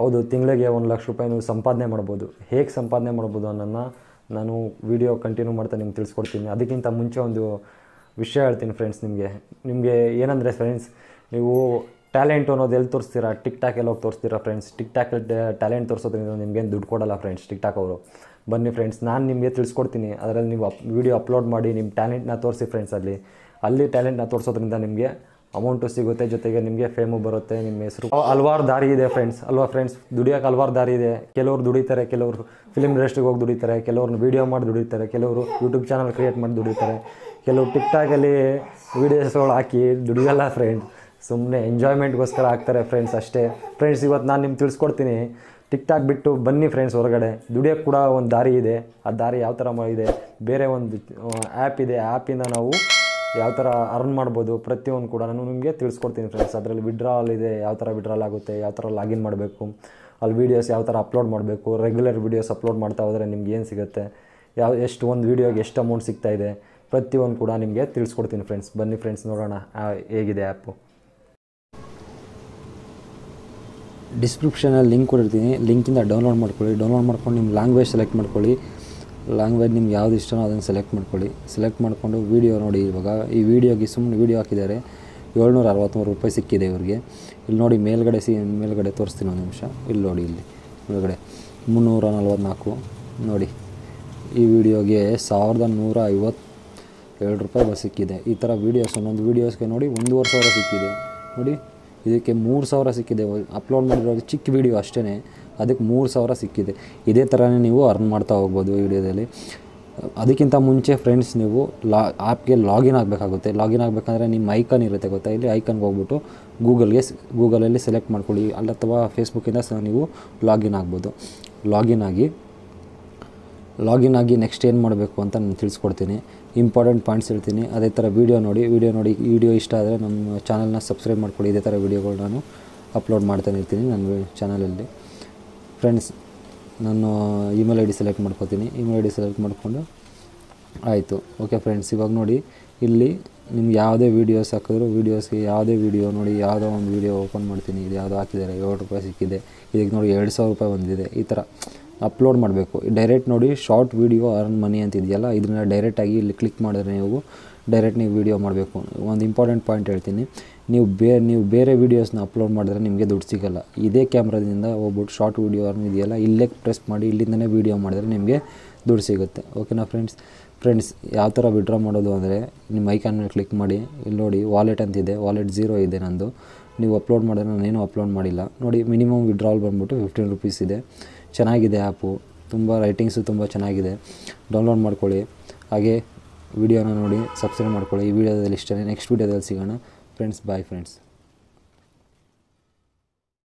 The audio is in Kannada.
ಹೌದು ತಿಂಗಳಿಗೆ 1 ಲಕ್ಷ ರೂಪಾಯಿ ನೀವು ಸಂಪಾದನೆ ಮಾಡಬಹುದು. ಹೇಗೆ ಸಂಪಾದನೆ ಮಾಡಬಹುದು ಅನ್ನೋದನ್ನ ನಾನು ವಿಡಿಯೋ ಕಂಟಿನ್ಯೂ ಮಾಡ್ತಾ ನಿಮಗೆ ತಿಳಿಸ್ಕೊಡ್ತೀನಿ. ಅದಕ್ಕಿಂತ ಮುಂಚೆ ಒಂದು ವಿಷಯ ಹೇಳ್ತೀನಿ ಫ್ರೆಂಡ್ಸ್. ನಿಮಗೆ ಏನಂದರೆ ಫ್ರೆಂಡ್ಸ್, ನೀವು ಟ್ಯಾಲೆಂಟ್ ಅನ್ನೋದು ಎಲ್ಲಿ ತೋರಿಸ್ತೀರಾ? ಟಿಕ್ ಟಾಕ್ ಎಲ್ಲ ಹೋಗಿ ತೋರಿಸ್ತೀರಾ ಫ್ರೆಂಡ್ಸ್? ಟಿಕ್ ಟಾಕಲ್ಲಿ ಟ್ಯಾಲೆಂಟ್ ತೋರಿಸೋದ್ರಿಂದ ನಿಮಗೇನು ದುಡ್ಡು ಕೊಡಲ್ಲ ಫ್ರೆಂಡ್ಸ್ ಟಿಕ್ ಟಾಕ್ ಅವರು. ಬನ್ನಿ ಫ್ರೆಂಡ್ಸ್, ನಾನು ನಿಮಗೆ ತಿಳಿಸ್ಕೊಡ್ತೀನಿ. ಅದರಲ್ಲಿ ನೀವು ವಿಡಿಯೋ ಅಪ್ಲೋಡ್ ಮಾಡಿ ನಿಮ್ಮ ಟ್ಯಾಲೆಂಟ್ನ ತೋರಿಸಿ ಫ್ರೆಂಡ್ಸ್. ಅಲ್ಲಿ ಟ್ಯಾಲೆಂಟ್ನ ತೋರಿಸೋದ್ರಿಂದ ನಿಮಗೆ ಅಮೌಂಟು ಸಿಗುತ್ತೆ, ಜೊತೆಗೆ ನಿಮಗೆ ಫೇಮು ಬರುತ್ತೆ, ನಿಮ್ಮ ಹೆಸರು. ಹಲವಾರು ದಾರಿ ಇದೆ ಫ್ರೆಂಡ್ಸ್ ಅಲ್ವಾ ಫ್ರೆಂಡ್ಸ್? ದುಡಿಯೋಕೆ ಹಲವಾರು ದಾರಿ ಇದೆ. ಕೆಲವರು ದುಡಿತಾರೆ, ಕೆಲವರು ಫಿಲ್ಮ್ ಇಂಡಸ್ಟ್ರಿಗೆ ಹೋಗಿ ದುಡಿತಾರೆ, ಕೆಲವ್ರನ್ನ ವೀಡಿಯೋ ಮಾಡಿ ದುಡಿತಾರೆ, ಕೆಲವರು ಯೂಟ್ಯೂಬ್ ಚಾನಲ್ ಕ್ರಿಯೇಟ್ ಮಾಡಿ ದುಡಿತಾರೆ, ಕೆಲವರು ಟಿಕ್ ಟಾಕಲ್ಲಿ ವೀಡಿಯೋಸ್ಗಳು ಹಾಕಿ ದುಡಿಯೋಲ್ಲ ಫ್ರೆಂಡ್ಸ್. ಸುಮ್ಮನೆ ಎಂಜಾಯ್ಮೆಂಟ್ಗೋಸ್ಕರ ಆಗ್ತಾರೆ ಫ್ರೆಂಡ್ಸ್, ಅಷ್ಟೇ ಫ್ರೆಂಡ್ಸ್. ಇವತ್ತು ನಾನು ನಿಮ್ಗೆ ತಿಳಿಸ್ಕೊಡ್ತೀನಿ. ಟಿಕ್ ಟಾಕ್ ಬಿಟ್ಟು ಬನ್ನಿ ಫ್ರೆಂಡ್ಸ್ ಹೊರಗಡೆ. ದುಡಿಯೋಕ್ಕೆ ಕೂಡ ಒಂದು ದಾರಿ ಇದೆ. ಆ ದಾರಿ ಯಾವ ಥರ ಇದೆ? ಬೇರೆ ಒಂದು ಆ್ಯಪ್ ಇದೆ, ಆ್ಯಪಿಂದ ನಾವು ಯಾವ ಥರ ಅರ್ನ್ ಮಾಡ್ಬೋದು ಪ್ರತಿಯೊಂದು ಕೂಡ ನಾನು ನಿಮಗೆ ತಿಳಿಸ್ಕೊಡ್ತೀನಿ ಫ್ರೆಂಡ್ಸ್. ಅದರಲ್ಲಿ ವಿಡ್ರಾಲ್ ಇದೆ, ಯಾವ ಥರ ವಿಡ್ರಾಲ್ ಆಗುತ್ತೆ, ಯಾವ ಥರ ಲಾಗಿನ್ ಮಾಡಬೇಕು, ಅಲ್ಲಿ ವೀಡಿಯೋಸ್ ಯಾವ ಥರ ಅಪ್ಲೋಡ್ ಮಾಡಬೇಕು, ರೆಗ್ಯುಲರ್ ವೀಡಿಯೋಸ್ ಅಪ್ಲೋಡ್ ಮಾಡ್ತಾ ಹೋದರೆ ನಿಮ್ಗೆ ಏನು ಸಿಗುತ್ತೆ, ಯಾವ ಎಷ್ಟು ಒಂದು ವೀಡಿಯೋಗೆ ಎಷ್ಟು ಅಮೌಂಟ್ ಸಿಗ್ತಾಯಿದೆ, ಪ್ರತಿಯೊಂದು ಕೂಡ ನಿಮಗೆ ತಿಳಿಸ್ಕೊಡ್ತೀನಿ ಫ್ರೆಂಡ್ಸ್. ಬನ್ನಿ ಫ್ರೆಂಡ್ಸ್ ನೋಡೋಣ ಹೇಗಿದೆ ಆ್ಯಪು. ಡಿಸ್ಕ್ರಿಪ್ಷನಲ್ಲಿ ಲಿಂಕ್ ಕೊಟ್ಟಿರ್ತೀನಿ, ಲಿಂಕಿಂದ ಡೌನ್ಲೋಡ್ ಮಾಡ್ಕೊಳ್ಳಿ. ಡೌನ್ಲೋಡ್ ಮಾಡ್ಕೊಂಡು ನಿಮ್ಮ ಲ್ಯಾಂಗ್ವೇಜ್ ಸೆಲೆಕ್ಟ್ ಮಾಡ್ಕೊಳ್ಳಿ. ಲ್ಯಾಂಗ್ವೇಜ್ ನಿಮ್ಗೆ ಯಾವ್ದು ಇಷ್ಟನೋ ಅದನ್ನು ಸೆಲೆಕ್ಟ್ ಮಾಡ್ಕೊಳ್ಳಿ. ಸೆಲೆಕ್ಟ್ ಮಾಡಿಕೊಂಡು ವೀಡಿಯೋ ನೋಡಿ. ಇವಾಗ ಈ ವೀಡಿಯೋಗೆ ಸುಮ್ಮನೆ ವೀಡಿಯೋ ಹಾಕಿದ್ದಾರೆ. 763 ರೂಪಾಯಿ ಸಿಕ್ಕಿದೆ ಇವ್ರಿಗೆ. ಇಲ್ಲಿ ನೋಡಿ ಮೇಲ್ಗಡೆ ಮೇಲ್ಗಡೆ ತೋರಿಸ್ತೀನಿ ಒಂದು ನಿಮಿಷ. ಇಲ್ಲಿ ನೋಡಿ, ಇಲ್ಲಿ ಮೇಲ್ಗಡೆ 344 ನೋಡಿ. ಈ ವಿಡಿಯೋಗೆ 1152 ರೂಪಾಯಿ ಸಿಕ್ಕಿದೆ. ಈ ಥರ ವೀಡಿಯೋಸ್ ಒಂದೊಂದು ವೀಡಿಯೋಸ್ಗೆ ನೋಡಿ 1,500 ಸಿಕ್ಕಿದೆ ನೋಡಿ. ಇದಕ್ಕೆ 3,000 ಸಿಕ್ಕಿದೆ. ಅಪ್ಲೋಡ್ ಮಾಡಿರೋ ಚಿಕ್ಕ ವೀಡಿಯೋ ಅಷ್ಟೇ, ಅದಕ್ಕೆ 3,000 ಸಿಕ್ಕಿದೆ. ಇದೇ ಥರನೇ ನೀವು ಅರ್ನ್ ಮಾಡ್ತಾ ಹೋಗ್ಬೋದು ವೀಡಿಯೋದಲ್ಲಿ. ಅದಕ್ಕಿಂತ ಮುಂಚೆ ಫ್ರೆಂಡ್ಸ್, ನೀವು ಆ್ಯಪ್ಗೆ ಲಾಗಿನ್ ಆಗಬೇಕಾಗುತ್ತೆ. ಲಾಗಿನ್ ಆಗಬೇಕಂದ್ರೆ ನಿಮ್ಮ ಐಕನ್ ಇರುತ್ತೆ ಗೊತ್ತಾ, ಇಲ್ಲಿ ಐಕನ್ಗೆ ಹೋಗ್ಬಿಟ್ಟು ಗೂಗಲಲ್ಲಿ ಸೆಲೆಕ್ಟ್ ಮಾಡ್ಕೊಳ್ಳಿ, ಅಲ್ಲ ಅಥವಾ ಫೇಸ್ಬುಕ್ಕಿಂದ ಸಹ ನೀವು ಲಾಗಿನ್ ಆಗ್ಬೋದು. ಲಾಗಿನ್ ಆಗಿ ನೆಕ್ಸ್ಟ್ ಏನು ಮಾಡಬೇಕು ಅಂತ ನಾನು ತಿಳಿಸ್ಕೊಡ್ತೀನಿ. ಇಂಪಾರ್ಟೆಂಟ್ ಪಾಯಿಂಟ್ಸ್ ಹೇಳ್ತೀನಿ. ಅದೇ ಥರ ವೀಡಿಯೋ ನೋಡಿ ವೀಡಿಯೋ ಇಷ್ಟ ಆದರೆ ನಮ್ಮ ಚಾನಲ್ನ ಸಬ್ಸ್ಕ್ರೈಬ್ ಮಾಡ್ಕೊಳ್ಳಿ. ಇದೇ ಥರ ವೀಡಿಯೋಗಳು ನಾನು ಅಪ್ಲೋಡ್ ಮಾಡ್ತಾನೆ ಇರ್ತೀನಿ ನನ್ನ ಚಾನಲಲ್ಲಿ ಫ್ರೆಂಡ್ಸ್. ನಾನು ಇಮೇಲ್ ಐ ಡಿ ಸೆಲೆಕ್ಟ್ ಮಾಡ್ಕೊತೀನಿ. ಇಮೇಲ್ ಐ ಡಿ ಸೆಲೆಕ್ಟ್ ಮಾಡಿಕೊಂಡು ಆಯಿತು, ಓಕೆ ಫ್ರೆಂಡ್ಸ್. ಇವಾಗ ನೋಡಿ, ಇಲ್ಲಿ ನಿಮ್ಗೆ ಯಾವುದೇ ವೀಡಿಯೋಸ್ ಹಾಕಿದ್ರು ವೀಡಿಯೋಸ್ಗೆ ಯಾವುದೇ ವೀಡಿಯೋ ನೋಡಿ, ಯಾವುದೋ ಒಂದು ವೀಡಿಯೋ ಓಪನ್ ಮಾಡ್ತೀನಿ. ಇದು ಯಾವುದೋ ಹಾಕಿದ್ದಾರೆ, 7 ರೂಪಾಯಿ ಸಿಕ್ಕಿದೆ. ಇದಕ್ಕೆ ನೋಡಿ 2,000 ರೂಪಾಯಿ ಬಂದಿದೆ. ಈ ಥರ ಅಪ್ಲೋಡ್ ಮಾಡಬೇಕು ಡೈರೆಕ್ಟ್. ನೋಡಿ, ಶಾರ್ಟ್ ವೀಡಿಯೋ ಅರ್ನ್ ಮನಿ ಅಂತಿದೆಯಲ್ಲ, ಇದನ್ನ ಡೈರೆಕ್ಟಾಗಿ ಇಲ್ಲಿ ಕ್ಲಿಕ್ ಮಾಡಿದ್ರೆ ನೀವು ಡೈರೆಕ್ಟ್ ನೀವು ವೀಡಿಯೋ ಮಾಡಬೇಕು. ಒಂದು ಇಂಪಾರ್ಟೆಂಟ್ ಪಾಯಿಂಟ್ ಹೇಳ್ತೀನಿ. ನೀವು ಬೇರೆ ವೀಡಿಯೋಸ್ನ ಅಪ್ಲೋಡ್ ಮಾಡಿದ್ರೆ ನಿಮಗೆ ದುಡ್ಡು ಸಿಗೋಲ್ಲ. ಇದೇ ಕ್ಯಾಮ್ರಾದಿಂದ ಹೋಗ್ಬಿಟ್ಟು ಶಾರ್ಟ್ ವೀಡಿಯೋ ಅರ್ನ್ ಇದೆಯಲ್ಲ, ಇಲ್ಲೇ ಪ್ರೆಸ್ ಮಾಡಿ ಇಲ್ಲಿಂದನೇ ವೀಡಿಯೋ ಮಾಡಿದ್ರೆ ನಿಮಗೆ ದುಡ್ಡು ಸಿಗುತ್ತೆ. ಓಕೆನಾ ಫ್ರೆಂಡ್ಸ್ ಯಾವ ಥರ ವಿಡ್ರಾ ಮಾಡೋದು ಅಂದರೆ, ನಿಮ್ಮ ಐಕಾನ್ ಮೇಲೆ ಕ್ಲಿಕ್ ಮಾಡಿ. ಇಲ್ಲಿ ನೋಡಿ ವಾಲೆಟ್ ಅಂತಿದೆ, ವಾಲೆಟ್ 0 ಇದೆ ನಂದು. ನೀವು ಅಪ್ಲೋಡ್ ಮಾಡಿದ್ರೆ ನಾನೇನು ಅಪ್ಲೋಡ್ ಮಾಡಿಲ್ಲ ನೋಡಿ. ಮಿನಿಮಮ್ ವಿಡ್ರಾಲ್ ಬಂದ್ಬಿಟ್ಟು 15 ರೂಪೀಸ್ ಇದೆ. ಚೆನ್ನಾಗಿದೆ ಆ್ಯಪು, ತುಂಬ ರೈಟಿಂಗ್ಸು ತುಂಬ ಚೆನ್ನಾಗಿದೆ. ಡೌನ್ಲೋಡ್ ಮಾಡ್ಕೊಳ್ಳಿ, ಹಾಗೆ ವಿಡಿಯೋನ ನೋಡಿ, ಸಬ್ಸ್ಕ್ರೈಬ್ ಮಾಡ್ಕೊಳ್ಳಿ. ಈ ವಿಡಿಯೋದಲ್ಲಿ ಇಷ್ಟೇ. ನೆಕ್ಸ್ಟ್ ವಿಡಿಯೋದಲ್ಲಿ ಸಿಗೋಣ ಫ್ರೆಂಡ್ಸ್. Bye friends.